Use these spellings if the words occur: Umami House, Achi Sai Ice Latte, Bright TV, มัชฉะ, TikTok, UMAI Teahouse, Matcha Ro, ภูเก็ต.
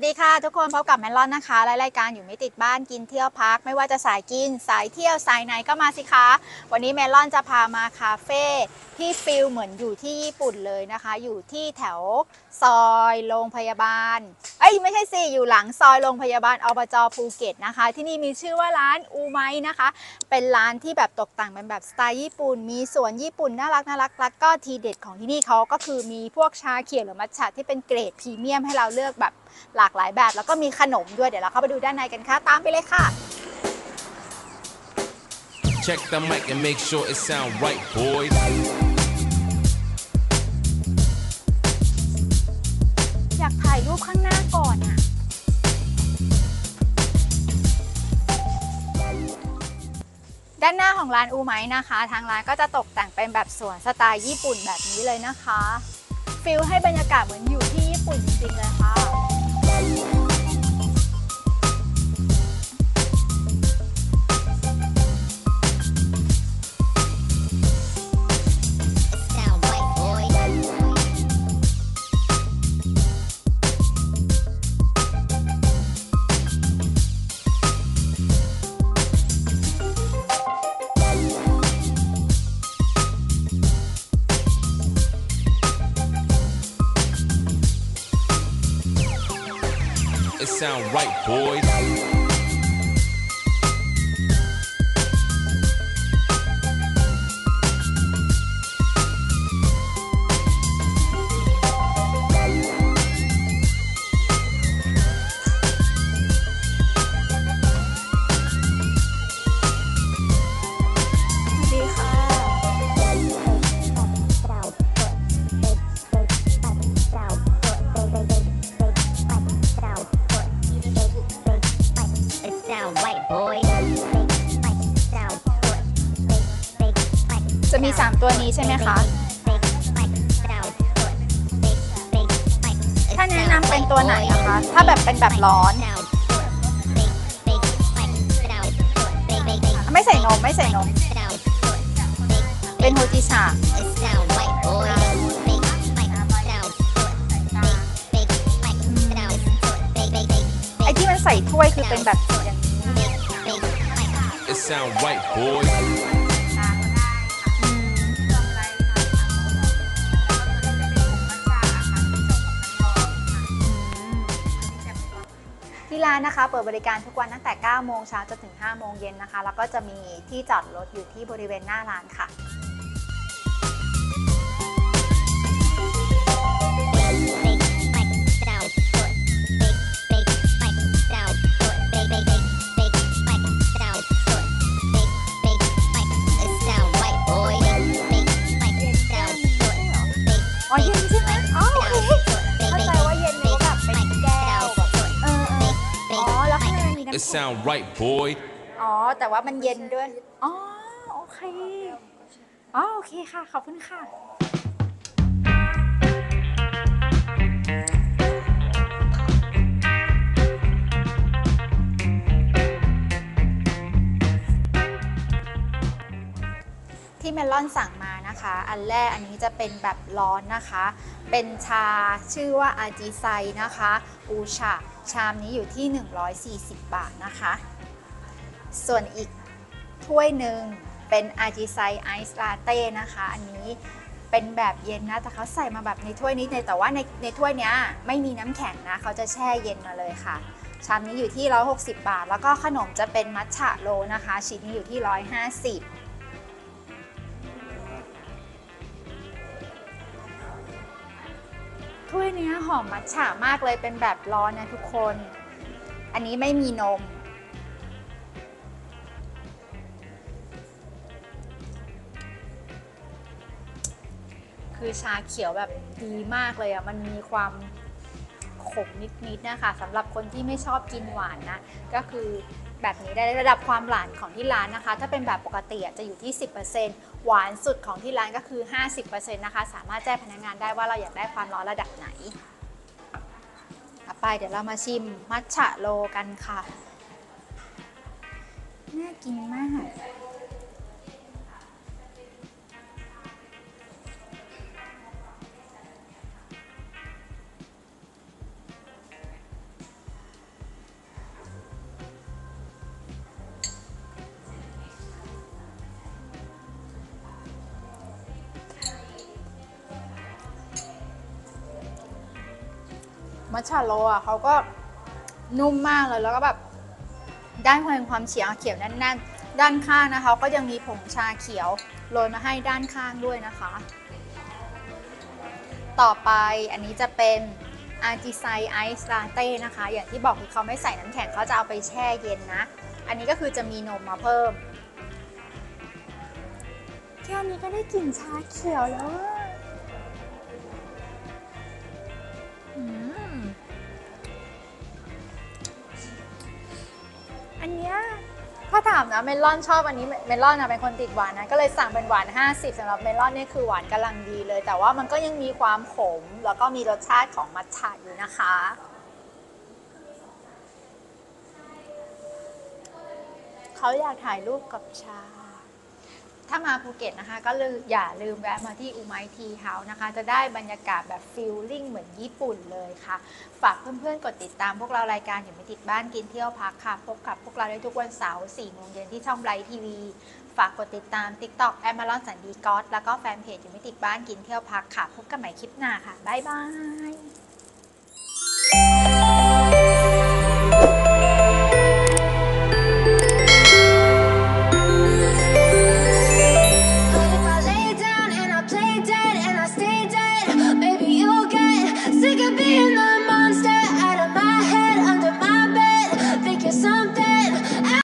สวัสดีค่ะทุกคนพบกับแมลอนนะคะรายการอยู่ไม่ติดบ้านกินเที่ยวพักไม่ว่าจะสายกินสายเที่ยวสายไหนก็มาสิคะวันนี้แมลอนจะพามาคาเฟ่ที่ฟิลเหมือนอยู่ที่ญี่ปุ่นเลยนะคะอยู่ที่แถวซอยโรงพยาบาลไม่ใช่สิอยู่หลังซอยโรงพยาบาลอบจ.ภูเก็ตนะคะที่นี่มีชื่อว่าร้านอูไมนะคะเป็นร้านที่แบบตกแต่งเป็นแบบสไตล์ญี่ปุ่นมีสวนญี่ปุ่นน่ารักน่ารักแล้วก็ทีเด็ดของที่นี่เขาก็คือมีพวกชาเขียวหรือมัทฉะที่เป็นเกรดพรีเมียมให้เราเลือกแบบหลากหลายแบบแล้วก็มีขนมด้วยเดี๋ยวเราเข้าไปดูด้านในกันค่ะตามไปเลยค่ะ Check the mic and make sure it sound right, boys.อยากถ่ายรูปข้างหน้าก่อนอะด้านหน้าของร้านอูไมนะคะทางร้านก็จะตกแต่งเป็นแบบสวนสไตล์ญี่ปุ่นแบบนี้เลยนะคะฟิลให้บรรยากาศเหมือนอยู่ที่ญี่ปุ่นจริงๆเลยค่ะIt sound right, boys. ดีค่ะจะมี3ตัวนี้ใช่ไหมคะถ้าแนะนำเป็นตัวไหนนะคะถ้าแบบเป็นแบบร้อนไม่ใส่นมไม่ใส่นมเป็นโฮจิชาไอที่มันใส่ถ้วยคือเป็นแบบIt sound right, boy. ที่ร้านนะคะเปิดบริการทุกวันตั้งแต่9โมงเช้าจนถึง5โมงเย็นนะคะแล้วก็จะมีที่จอดรถอยู่ที่บริเวณหน้าร้านค่ะอ๋อเย็นใช่ไหมอ๋อโอเคเข้าใจว่าเย็นนี้แบบเป็นแก้วอ๋อแล้วข้างในมีน้ำแข็งอ๋อแต่ว่ามันเย็นด้วยอ๋อโอเคอ๋อโอเคค่ะขอบคุณค่ะที่เมลอนสั่งมานะคะอันแรกอันนี้จะเป็นแบบร้อนนะคะเป็นชาชื่อว่าอาจิไซนะคะอูชาชามนี้อยู่ที่140บาทนะคะส่วนอีกถ้วยหนึ่งเป็นอาจิไซไอซ์ลาเต้นะคะอันนี้เป็นแบบเย็นนะแต่เขาใส่มาแบบในถ้วยนี้แต่ว่าในถ้วยนี้ไม่มีน้ำแข็งนะเขาจะแช่เย็นมาเลยค่ะชามนี้อยู่ที่160บาทแล้วก็ขนมจะเป็นมัทฉะโรนะคะชิ้นนี้อยู่ที่150ถ้วยเนี้ยหอมมัทฉะมากเลยเป็นแบบร้อนนะทุกคนอันนี้ไม่มีนมคือชาเขียวแบบดีมากเลยอ่ะมันมีความขมนิดๆนะคะสำหรับคนที่ไม่ชอบกินหวานนะก็คือแบบนี้ได้ระดับความหวานของที่ร้านนะคะถ้าเป็นแบบปกติจะอยู่ที่ 10% หวานสุดของที่ร้านก็คือ 50% นะคะสามารถแจ้งพนักงานได้ว่าเราอยากได้ความร้อนระดับไหนต่อไปเดี๋ยวเรามาชิมมัทฉะโรกันค่ะน่ากินมาก มัทฉะโรอ่ะเขาก็นุ่มมากเลยแล้วก็แบบได้ความเขียวแน่นๆด้านข้างนะคะก็ยังมีผงชาเขียวโรยมาให้ด้านข้างด้วยนะคะต่อไปอันนี้จะเป็นอาจิไซไอซ์ลาเต้นะคะอย่างที่บอกคือเขาไม่ใส่น้ำแข็งเขาจะเอาไปแช่เย็นนะอันนี้ก็คือจะมีนมมาเพิ่มแค่นี้ก็ได้กลิ่นชาเขียวแล้วอันเนี้ยถ้าถามนะเมลอนชอบอันนี้เมลอนนะเป็นคนติดหวานนะก็เลยสั่งเป็นหวาน50สำหรับเมลอนนี่คือหวานกำลังดีเลยแต่ว่ามันก็ยังมีความขมแล้วก็มีรสชาติของมัทฉะอยู่นะคะเขาอยากถ่ายรูปกับชาถ้ามาภูเก็ตนะคะก็อย่าลืมแวะมาที่อูไมทีเฮาส์นะคะจะได้บรรยากาศแบบฟิลลิ่งเหมือนญี่ปุ่นเลยค่ะฝากเพื่อนๆกดติดตามพวกเรารายการอยู่ไม่ติดบ้านกินเที่ยวพักค่ะพบกับพวกเราได้ทุกวันเสาร์4 โมงเย็นที่ช่องไบรท์ทีวีฝากกดติดตาม TikTok แอมมาลอนสันดีก๊อตแล้วก็แฟนเพจอยู่ไม่ติดบ้านกินเที่ยวพักค่ะพบกันใหม่คลิปหน้าค่ะบ๊ายบาย